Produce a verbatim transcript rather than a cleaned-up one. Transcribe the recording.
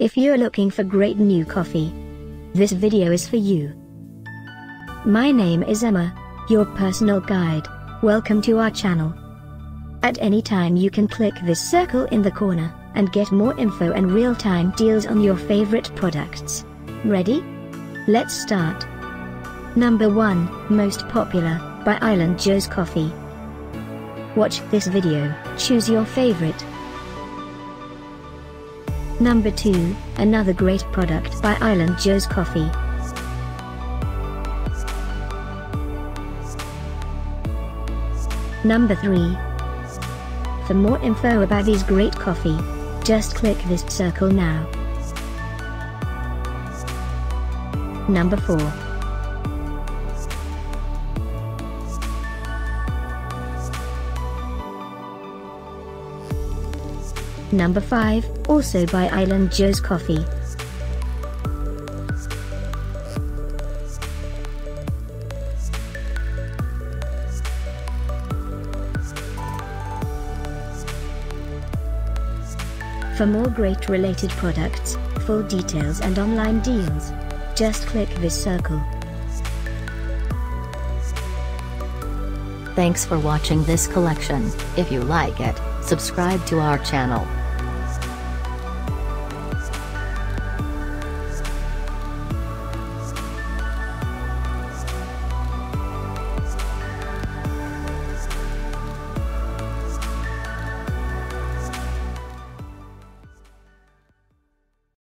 If you're looking for great new coffee, this video is for you. My name is Emma, your personal guide. Welcome to our channel. At any time you can click this circle in the corner, and get more info and real-time deals on your favorite products. Ready? Let's start. Number one, Most Popular, by Island Joe's Coffee. Watch this video, choose your favorite. Number two, Another Great Product by Island Joe's Coffee. Number three. For more info about these great coffee, just click this circle now. Number four. Number five, also by Island Joe's Coffee. For more great related products, full details and online deals, just click this circle. Thanks for watching this collection. If you like it, subscribe to our channel.